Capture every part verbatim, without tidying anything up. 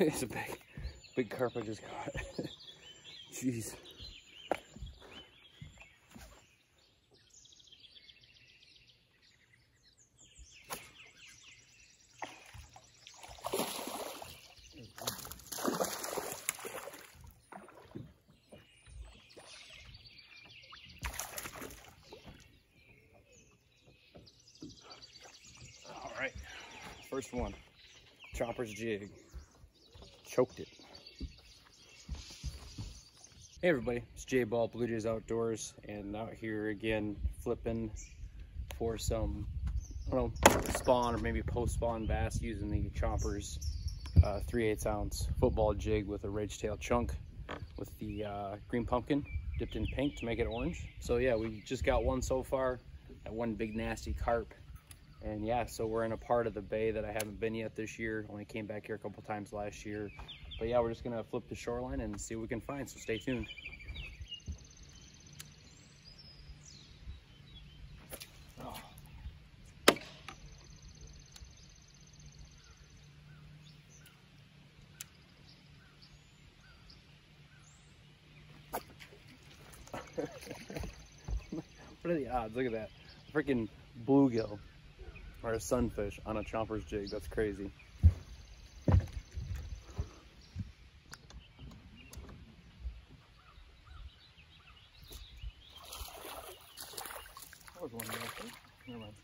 It's a big, big carp I just caught. Jeez. First one, Chompers jig, choked it. Hey everybody, it's J Ball, Blue Jays Outdoors, and out here again flipping for some, I don't know, spawn or maybe post-spawn bass using the Chompers uh, three eighths ounce football jig with a ridge tail chunk with the uh, green pumpkin dipped in pink to make it orange. So yeah, we just got one so far, that one big nasty carp. And yeah, so we're in a part of the bay that I haven't been yet this year. Only came back here a couple times last year. But yeah, we're just gonna flip the shoreline and see what we can find, so stay tuned. Oh. What are the odds? Look at that. Freaking bluegill. Or a sunfish on a Chompers jig. That's crazy. That was one there, I think. Never mind.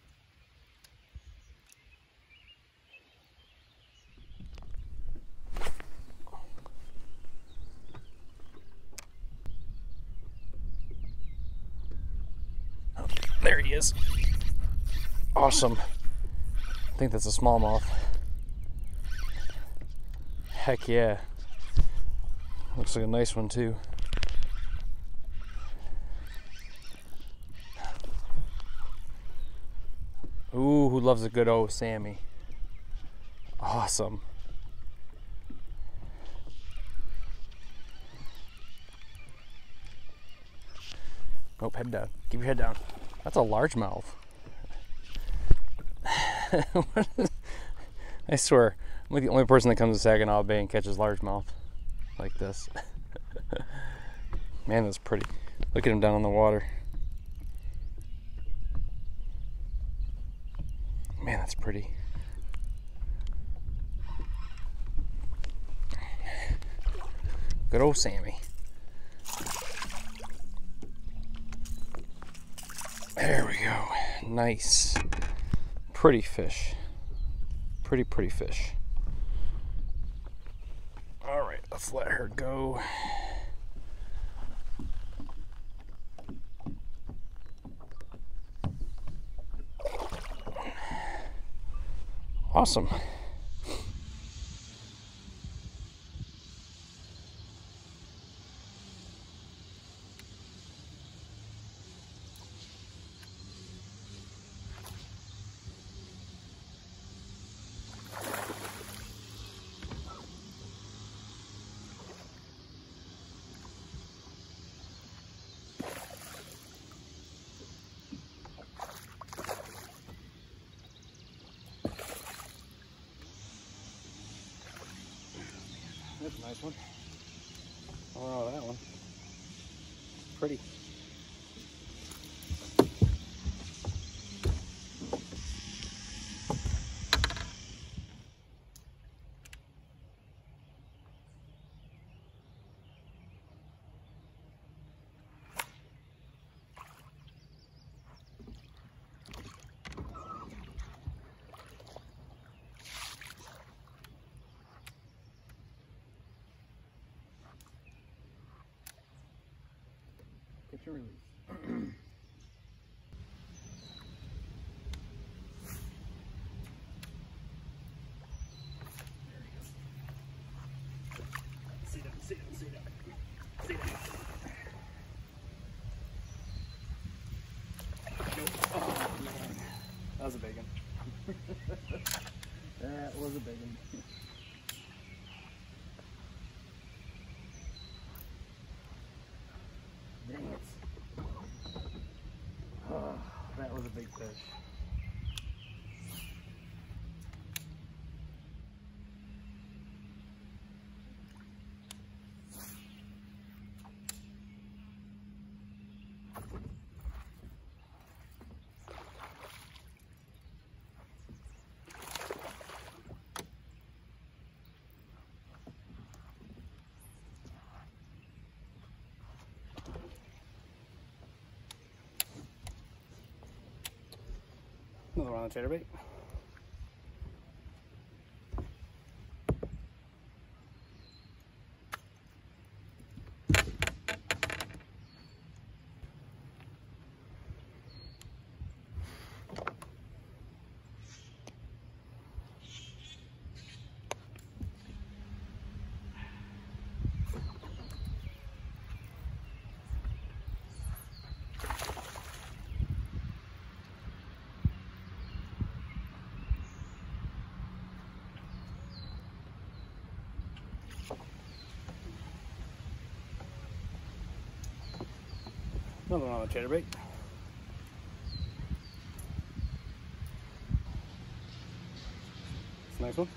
Oh, there he is. Awesome. I think that's a smallmouth. Heck yeah. Looks like a nice one too. Ooh, who loves a good old Sammy? Awesome. Nope, head down. Keep your head down. That's a largemouth. I swear, I'm like the only person that comes to Saginaw Bay and catches largemouth like this. Man, that's pretty. Look at him down on the water. Man, that's pretty. Good old Sammy. There we go. Nice. Pretty fish. Pretty, pretty fish. All right, let's let her go. Awesome. That's a nice one. Oh, that one. Pretty. Catch and release. Sit down, sit down, sit down, sit down. Oh, man. That was a big one. That was a big one. Oh, that was a big fish. Another one on the trader bait. Another one on the cheddar bait. That's a nice one.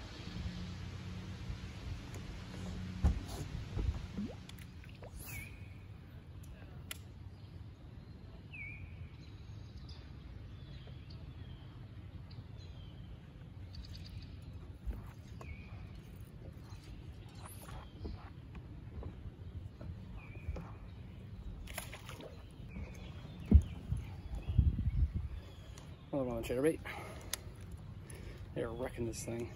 Another one on the cheddar bait. They're wrecking this thing.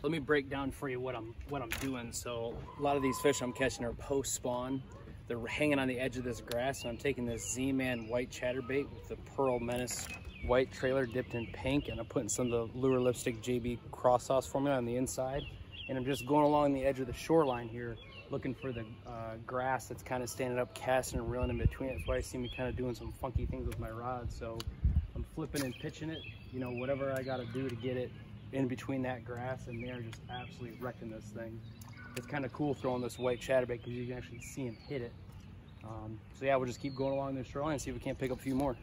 Let me break down for you what I'm what I'm doing. So a lot of these fish I'm catching are post spawn. They're hanging on the edge of this grass, and I'm taking this Z-Man white chatterbait with the Pearl Menace white trailer dipped in pink, and I'm putting some of the Lure Lipstick J B cross sauce formula on the inside, and I'm just going along the edge of the shoreline here, looking for the uh, grass that's kind of standing up, casting and reeling in between. That's why I see me kind of doing some funky things with my rod. So I'm flipping and pitching it, you know, whatever I got to do to get it in between that grass, and they're just absolutely wrecking this thing. It's kind of cool throwing this white chatterbait because you can actually see him hit it. Um, so yeah, we'll just keep going along the shoreline and see if we can't pick up a few more.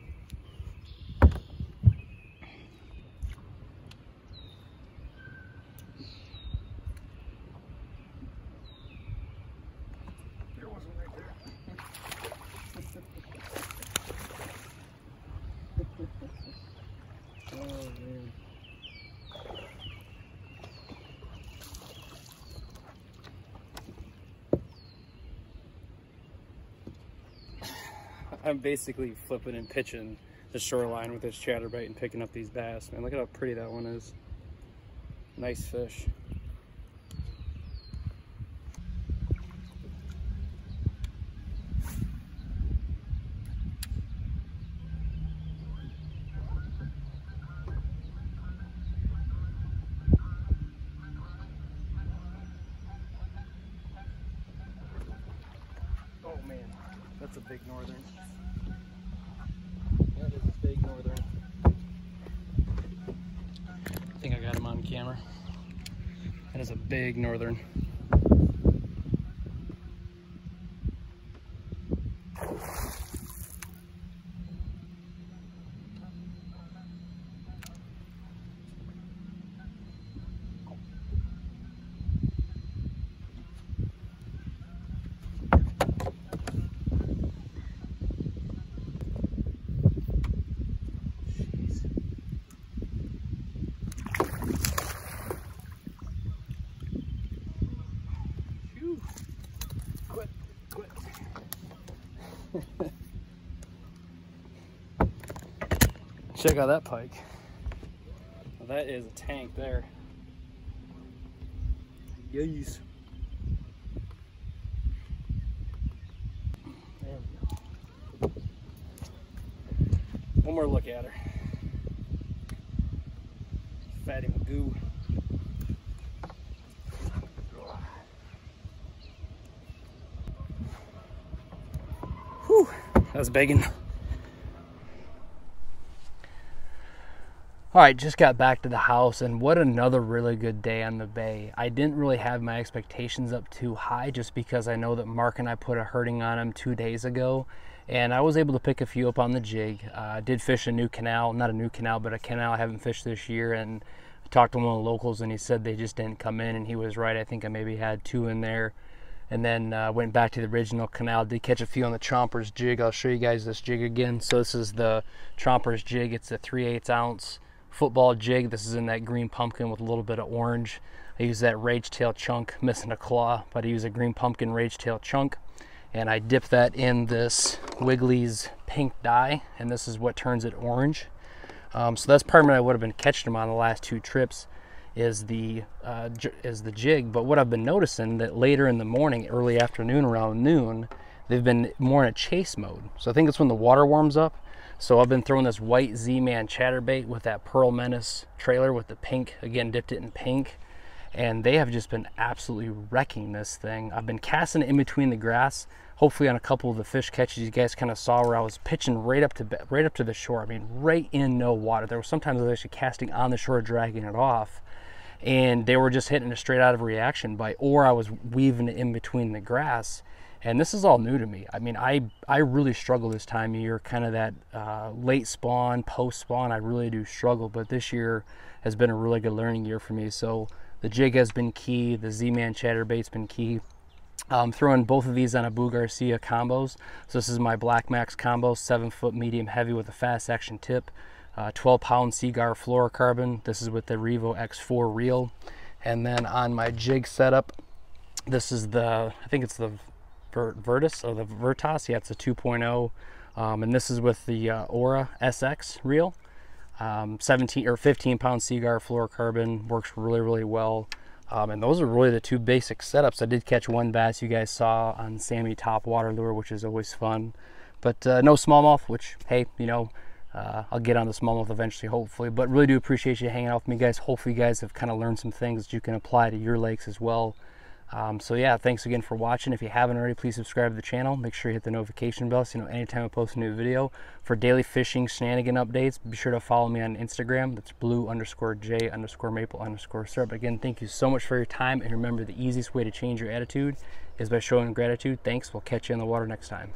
I'm basically flipping and pitching the shoreline with this chatterbait and picking up these bass. Man, look at how pretty that one is. Nice fish. Oh man, that's a big northern. That is a big northern. I think I got him on camera. That is a big northern. Check out that pike. Well, that is a tank there. Yes. There we go. One more look at her. Fatty Magoo. Whew, that's begging. All right, just got back to the house, and what another really good day on the bay. I didn't really have my expectations up too high just because I know that Mark and I put a hurting on them two days ago, and I was able to pick a few up on the jig. I uh, did fish a new canal, not a new canal, but a canal I haven't fished this year, and I talked to one of the locals, and he said they just didn't come in, and he was right. I think I maybe had two in there, and then uh, went back to the original canal. Did catch a few on the Chompers jig. I'll show you guys this jig again. So this is the Chompers jig. It's a three eighths ounce. Football jig. This is in that green pumpkin with a little bit of orange. I use that rage tail chunk, missing a claw, but I use a green pumpkin rage tail chunk, and I dip that in this Wiggly's pink dye, and this is what turns it orange. Um, so that's probably what I would have been catching them on the last two trips, is the uh, is the jig. But what I've been noticing, that later in the morning, early afternoon, around noon, they've been more in a chase mode. So I think it's when the water warms up. So I've been throwing this white Z-Man chatterbait with that Pearl Menace trailer with the pink, again, dipped it in pink. And they have just been absolutely wrecking this thing. I've been casting it in between the grass, hopefully on a couple of the fish catches you guys kind of saw where I was pitching right up to right up to the shore. I mean, right in no water. There was sometimes I was actually casting on the shore, dragging it off. And they were just hitting it straight out of a reaction bite, or I was weaving it in between the grass. And this is all new to me. I mean, I, I really struggle this time of year, kind of that uh, late spawn, post spawn, I really do struggle, but this year has been a really good learning year for me. So the jig has been key, the Z-Man chatterbait's been key. I'm throwing both of these on Abu Garcia combos. So this is my Black Max combo, seven foot medium heavy with a fast action tip, uh, twelve pound Seaguar fluorocarbon. This is with the Revo X four reel. And then on my jig setup, this is the, I think it's the, Vertus or the Vertus, yeah, it's a two point oh, um, and this is with the uh, Aura S X reel, um, seventeen or fifteen pound Seaguar fluorocarbon, works really, really well. Um, and those are really the two basic setups. I did catch one bass you guys saw on Sammy Top Water Lure, which is always fun, but uh, no smallmouth, which, hey, you know, uh, I'll get on the smallmouth eventually, hopefully, but really do appreciate you hanging out with me, guys. Hopefully, you guys have kind of learned some things that you can apply to your lakes as well. Um, so yeah, thanks again for watching. If you haven't already, please subscribe to the channel. Make sure you hit the notification bell so you know anytime I post a new video. For daily fishing shenanigan updates, be sure to follow me on Instagram. That's blue underscore J underscore maple underscore syrup. Again, thank you so much for your time. And remember, the easiest way to change your attitude is by showing gratitude. Thanks. We'll catch you in the water next time.